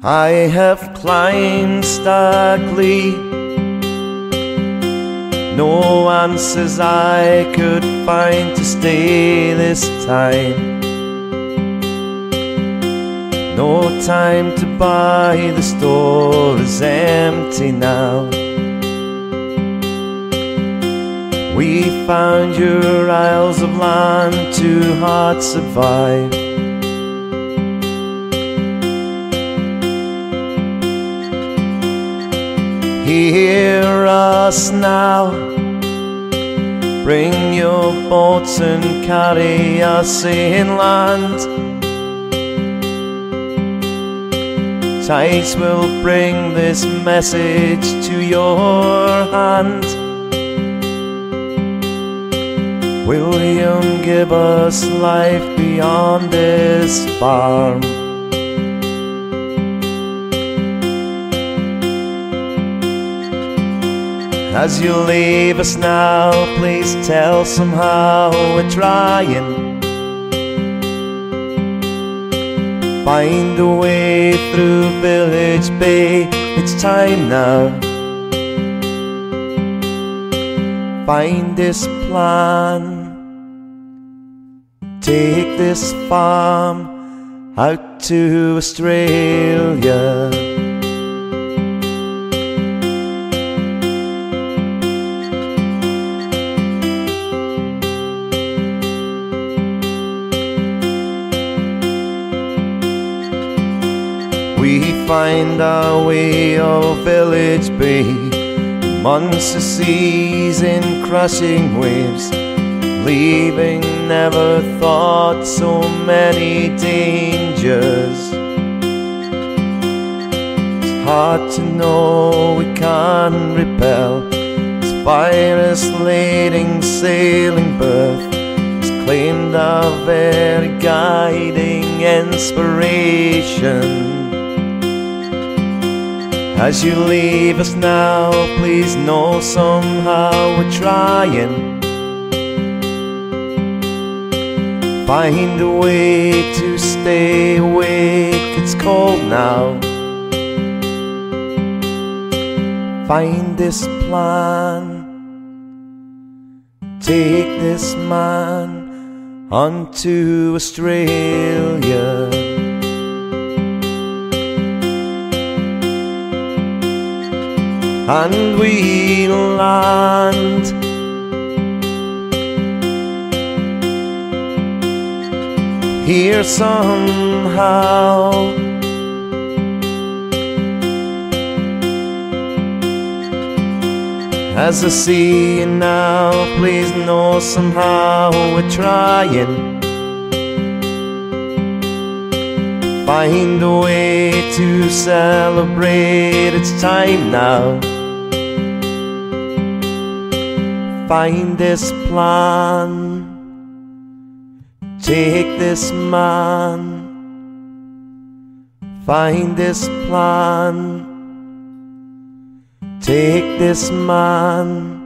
I have climbed starkly. No answers I could find to stay this time. No time to buy, the store is empty now. We found your isles of land, two hearts survive. Hear us now, bring your boats and carry us inland. Tides will bring this message to your hand. William, give us life beyond this farm. As you leave us now, please tell somehow we're trying. Find a way through Village Bay, it's time now. Find this plan, take this farm out to Australia. We find our way of Village Bay. Months of seas in crushing waves, leaving never thought so many dangers. It's hard to know we can't repel this virus leading sailing birth. It's claimed our very guiding inspiration. As you leave us now, please know somehow we're trying. Find a way to stay awake, it's cold now. Find this plan, take this man unto Australia. And we land. Here somehow, as I see you now, please know somehow we're trying. Find a way to celebrate, it's time now. Find this plan, take this man. Find this plan, take this man.